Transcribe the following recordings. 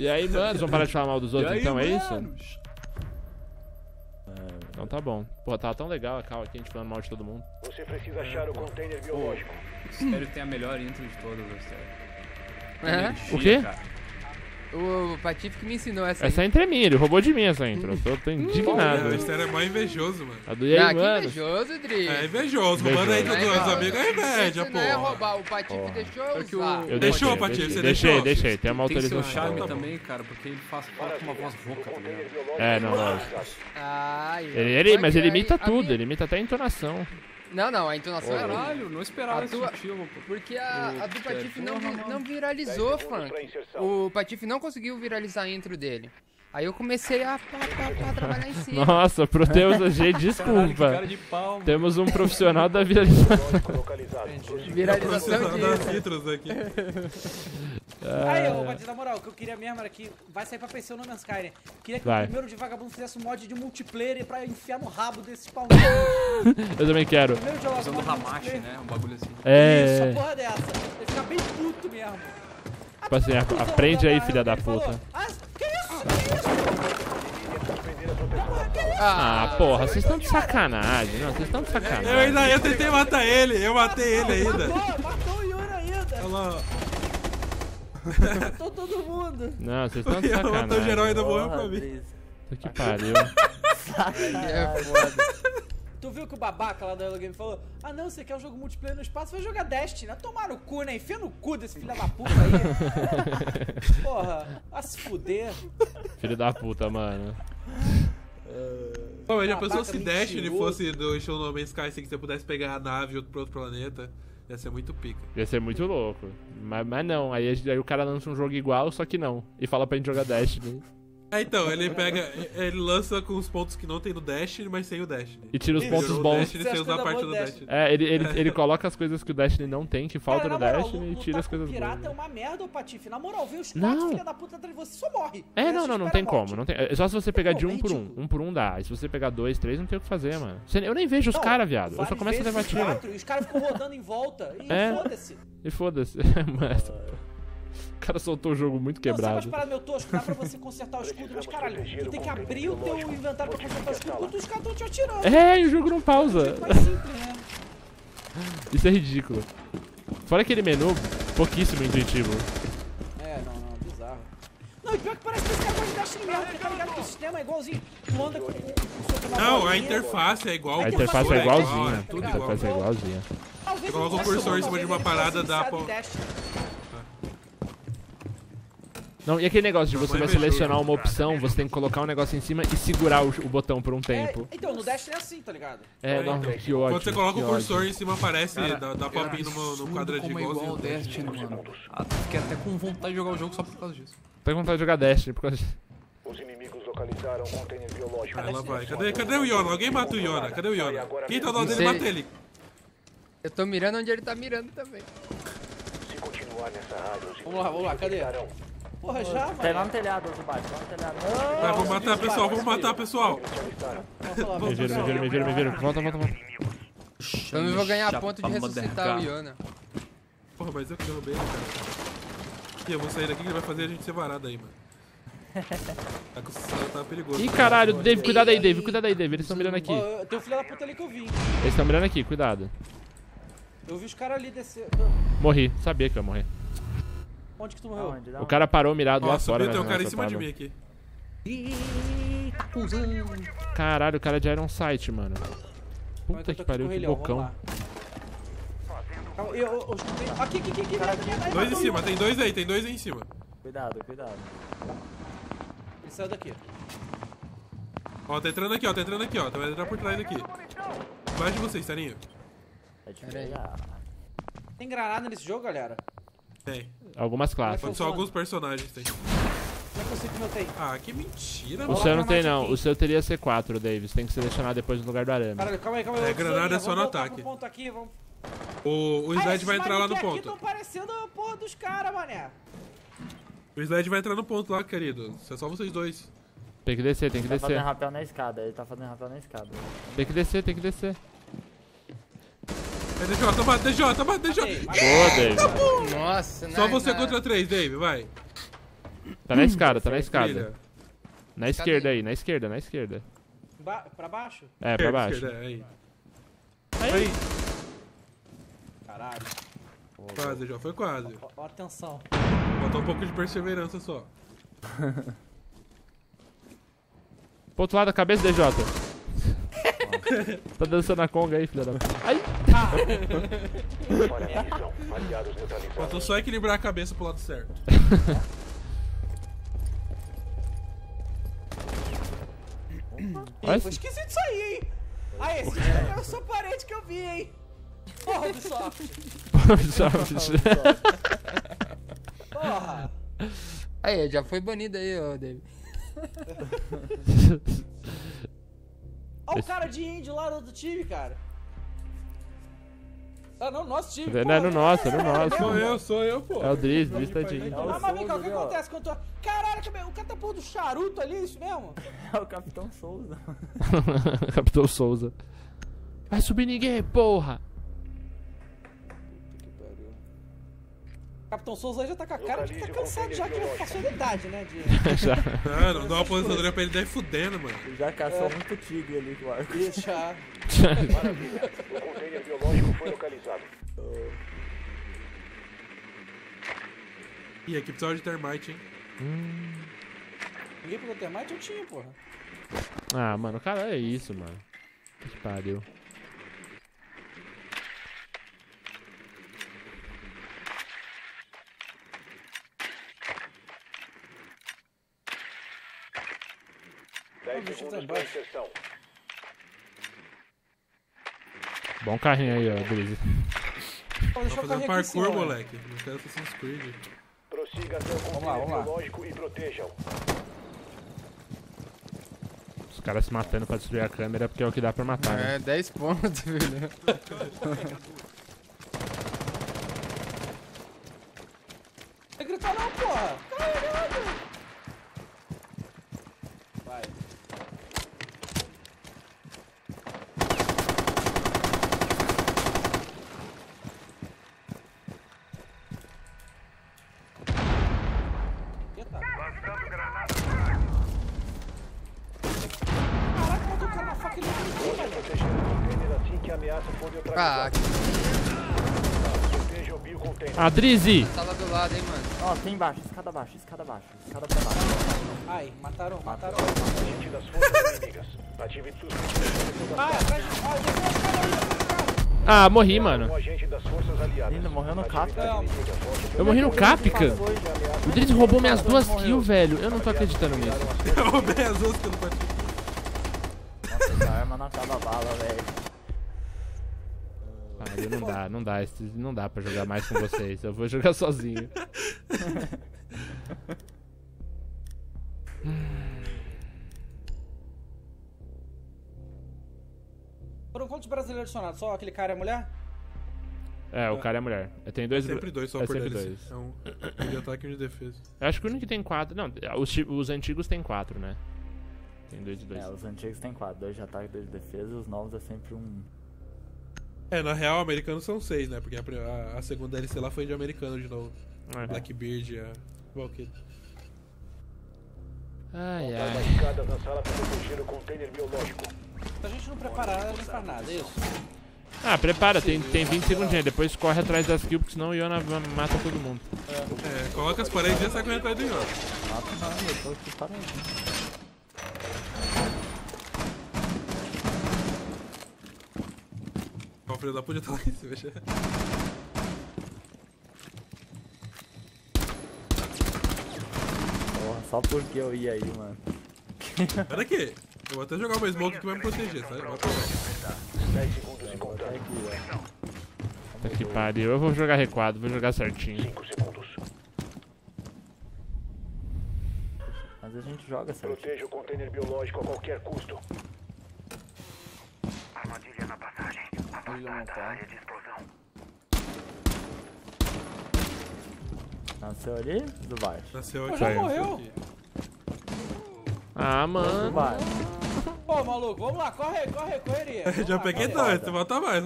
E aí, mano, vamos parar de falar mal dos outros, aí, então, mano? É isso? É, então tá bom. Pô, tava tão legal a call aqui, a gente falando mal de todo mundo. Você precisa achar o container biológico. Espero que tenha a melhor intro de todas, sério. O quê? Cara. O Patife que me ensinou essa. Essa intro é minha, ele roubou de mim essa intro. Eu tô indignado. O Destiny é mó invejoso, mano. A do Iana. Ah, que invejoso, Dri. É invejoso. Roubando a intro dos meus amigos é inveja, pô. Não é roubar, o Patife deixou usar. Eu deixou, Patife, você deixou. Deixei, tem uma autorização. Tem seu charme também, cara, porque ele faz com uma voz rouca também. É, não, lógico. Mas ele imita tudo, ele imita até a entonação. Não, não, a entonação era... Caralho, não esperava esse filme. Porque a do Patife não viralizou, funk. O Patife não conseguiu viralizar a intro dele. Aí eu comecei a trabalhar em cima. Nossa, pro Deus, G, desculpa. Caralho, cara de pau, temos um profissional da viralização. Viralização das intros aqui. Aí, ô, Patife, na moral, o que eu queria mesmo era que... Vai sair pra PC o No Man's Sky, né? Queria que o primeiro de vagabundo fizesse um mod de multiplayer pra enfiar no rabo desse pau. Eu também quero. Usando o Hamashi, né? Um bagulho assim. É. Isso, a porra dessa. Ele fica bem puto mesmo. Tipo assim, aprende aí, filha da puta. Ah, porra, vocês estão de sacanagem, não, vocês estão de sacanagem. Eu tentei matar ele, eu matei ele ainda. Matou o Yuri ainda. Olha lá. Matou todo mundo. Não, vocês estão de sacanagem. Matou o geral ainda, morreu pra mim. Que pariu. É foda. Tu viu que o babaca lá do Hello Game falou: ah não, você quer um jogo multiplayer no espaço, vai jogar Destiny. Tomar no cu, né? Enfia no cu desse filho da puta aí. Porra, a se fuder. Filho da puta, mano. Pô, mas já pensou se Destiny fosse do estilo No Man's Sky, assim, que você pudesse pegar a nave pro outro planeta? Ia ser muito pica. Ia ser muito louco. Mas não, aí o cara lança um jogo igual, só que não. E fala pra gente jogar Destiny. Ah, então, ele lança com os pontos que não tem no Destiny, mas sem o Destiny. E tira os pontos bons. Destiny, sem usar a parte do Destiny. É, ele coloca as coisas que o Destiny não tem, que falta no Destiny, e tira as coisas boas. O pirata é uma merda, ô Patife. Na moral, vem os quatro filha da puta atrás de você, só morre. É, não, não, não tem como. Não tem, é só se você pegar de um por um. Um por um dá. E se você pegar dois, três, não tem o que fazer, mano. Eu nem vejo os caras, viado. Eu só começo a levar tiro. Os caras ficam rodando em volta e foda-se. E foda-se. Mas... O cara soltou o jogo muito quebrado. Não, você vai parar, meu tosco, dá pra você consertar o escudo, mas caralho, tu tem que abrir o teu inventário pra consertar o escudo, porque os caras estão te atirando. É, e o jogo não pausa. É mais simples, né? Isso é ridículo. Fora aquele menu, pouquíssimo intuitivo. É, não, bizarro. Não, e pior que parece que esse cara pode dar chinelo, porque tá ligado que o sistema é igualzinho. Tu anda com... Não, a interface é igual. A interface é igualzinha, tudo igual. A interface é igualzinha. Coloca o cursor em cima de uma parada, dá pra... Não, e aquele negócio de você vai selecionar uma opção, você tem que colocar um negócio em cima e segurar o botão por um tempo. Então, no Destiny é assim, tá ligado? É, não, então, que ótimo. Quando você coloca o cursor em cima, aparece, cara, dá papinho no quadradinho igual o Destiny, mano. Fiquei até com vontade de jogar o jogo só por causa disso. Tô com vontade de jogar Destiny por causa disso. Os inimigos localizaram um container biológico. Ela vai. Cadê o Iona? Alguém mata o Iona. Cadê o Iona? Quem tá do lado dele, mata ele. Eu tô mirando onde ele tá mirando também. Se continuar nessa rádio... Vamos lá, cadê? Porra, já, mano. Tá lá no telhado, outro baixo, lá no telhado. Vai, vamos matar, pessoal, vamos matar, pessoal. Me viram. Volta. Eu não vou ganhar a ponto de ressuscitar o Iana. Porra, mas eu que derrubei ele, cara. Ih, eu vou sair daqui que ele vai fazer a gente ser varado aí, mano. Tá perigoso. Ih, caralho, Dave, cuidado aí, Dave, cuidado aí, Dave. Eles estão mirando aqui. Tem um filho da puta ali que eu vi. Eles estão mirando aqui, cuidado. Eu vi os caras ali descer. Morri, sabia que eu ia morrer. Onde que tu morreu? O cara parou mirado lá fora. Nossa, tem um cara em cima de mim aqui. Ih, tá cuzão. Caralho, o cara é de Iron Sight, mano. Puta que pariu, que bocão. Aqui. Dois em cima, tem dois aí, tem dois aí em cima. Cuidado. Ele saiu daqui. Ó, tá entrando aqui, ó. Vai entrar por trás aqui. Embaixo de vocês, Tarinho. Tem granada nesse jogo, galera? Tem. Algumas classes. Só alguns personagens tem. Como é que eu sei que não tem? Ah, que mentira, mano. O seu não tem, não. O seu teria C4, Davis. Tem que selecionar depois no lugar do arame. Caralho, calma aí. É, granada é só no ataque. O slide vai entrar lá no ponto. Aqui tão parecendo a porra dos caras, mané. O slide vai entrar no ponto lá, querido. É só vocês dois. Tem que descer. Ele tá fazendo rapel na escada. Tem que descer. É DJ, tá batendo. Nossa, só você contra três, Dave, vai. Tá na escada, tá na escada. Na esquerda aí, na esquerda, na esquerda. Pra baixo? É, pra baixo. Aí. Aí. Caralho. Quase, já foi quase. Ó, atenção. Botou um pouco de perseverança só. Pro outro lado da cabeça, DJ. Tá dançando a conga aí, filha da... Ai! Faltou só equilibrar a cabeça pro lado certo. Foi esquisito isso aí, hein? Ah, esse é só parede que eu vi, hein? Porra, Ubisoft! Porra, Ubisoft! Porra! Aí, já foi banido aí, ô David. Olha o cara de índio lá do outro time, cara. Ah, não, nosso time. Não, pô, é no nosso, é no nosso. Sou eu, pô. É o Driz, Driz tá de índio. Ah, mas vem cá, o que acontece quando eu tô... Caralho, o cara tá pondo charuto ali, isso mesmo? É o Capitão Souza. Capitão Souza. Vai subir ninguém, porra. Capitão Souza já tá com a cara de que tá cansado já, que passou da idade, né? Já. Ah, não dá uma aposentadoria pra ele daí fudendo, mano. Já caçou muito tigre ali com o arco. Já. Maravilha. O container biológico foi localizado. Ih, aqui precisava de termite, hein? Ninguém pegou termite? Eu tinha, porra. Ah, mano, o cara é isso, mano. Que pariu. Bom carrinho aí, ó, Brise. Tá fazendo parkour, assim, moleque. Não quero Assassin's Creed. Vamos lá. Os caras se matando pra destruir a câmera porque é o que dá pra matar, né? É, 10 pontos, velho. Não grita não, porra! Caralho! Ah, Drizzy! Tá lá do lado, hein, mano. Ó, tem embaixo, escada abaixo, escada abaixo, escada pra baixo. Ai, mataram. Gente das forças inimigas. Ative tudo. Ah, morri, mano. Ainda morreu no Capca. Eu morri no Capca? O Drizzy roubou minhas 2 kills, velho. Eu não tô acreditando nisso. Eu roubei as 2 que eu não parti. Nossa, essa arma não acaba a bala, velho. Não dá pra jogar mais com vocês. Eu vou jogar sozinho. Foram quantos brasileiros adicionados? Só aquele cara é mulher? É, o cara é mulher. Tem dois. É sempre dois, só por DLC. É um de ataque e um de defesa. Eu acho que o único que tem 4. Não, os antigos tem 4, né? Tem 2 de 2. É, os antigos tem 4. 2 de ataque e 2 de defesa. E os novos é sempre um. É, na real, americanos são 6, né? Porque a segunda DLC lá foi de americano de novo. Ah, Blackbeard, a Valkyrie. Ai, ai. A gente não preparar, não faz nada, é isso? Ah, prepara, tem 20 segundinhos. Depois corre atrás das kills, porque senão o Iana mata todo mundo. É, coloca as paredes e sai correndo atrás do Iana. Eu tô aqui parado. O filho da puta já tá lá em cima, já. Porra, só porque eu ia aí, mano. Pera aqui, eu vou até jogar uma smoke que vai me proteger, sabe? Vai pegar. Tá que pariu, eu vou jogar recuado, vou jogar certinho. 5 segundos. Mas a gente joga certinho. Proteja o container biológico a qualquer custo. Armadilha na passagem. Área de explosão. Nasceu ali? Do baixo. Nasceu aqui. Já morreu. Ah, mano. Pô, maluco, vamos lá, corre. Já peguei dois, volta mais.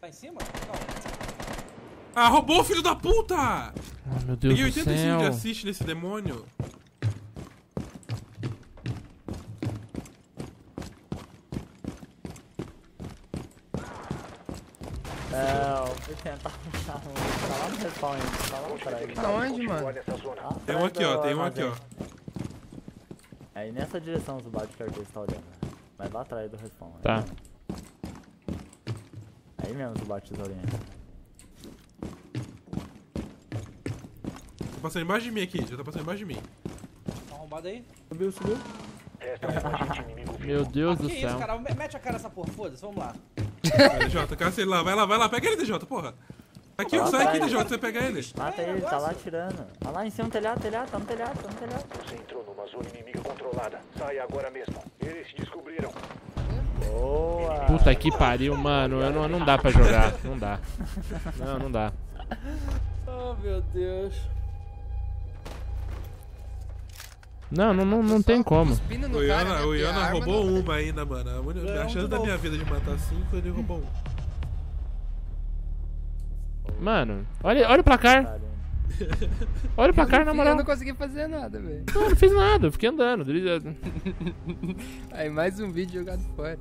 Tá em cima? Calma. Ah, roubou o filho da puta! Oh, meu Deus do céu. Peguei 85 de assist nesse demônio. Não, fui tentar puxar um. Tá lá no respawn ainda, tá lá atrás. Tá onde, mano? Ah, tem um aqui, ó, tem um aqui, ó. É, e nessa direção o Blackbeard está olhando. Vai lá atrás do respawn. Tá. Né? Aí mesmo o Blackbeard olhando. Tá passando embaixo de mim aqui, já tá passando embaixo de mim. Tá arrombado aí? Subiu, subiu. Meu Deus do céu. Que isso, cara? Mete a cara nessa porra, foda-se, vamos lá. DJ, cacei lá, vai lá, pega ele, DJ, porra. Aqui, ó, sai aqui, DJ, você pega ele. Mata ele, tá lá atirando. Tá lá em cima, telhado, tá no telhado, tá no telhado. Você entrou numa zona inimiga controlada. Sai agora mesmo. Eles descobriram. Boa. Puta que pariu, mano. Eu não dá pra jogar, não dá. Não dá. Oh, meu Deus. Não tem como. O Iana roubou uma ainda, mano. A chance da minha vida de matar 5, ele roubou um. Mano, olha o placar. Olha o placar, na moral. Eu não consegui fazer nada, velho. Não fiz nada, eu fiquei andando. Aí mais um vídeo jogado fora.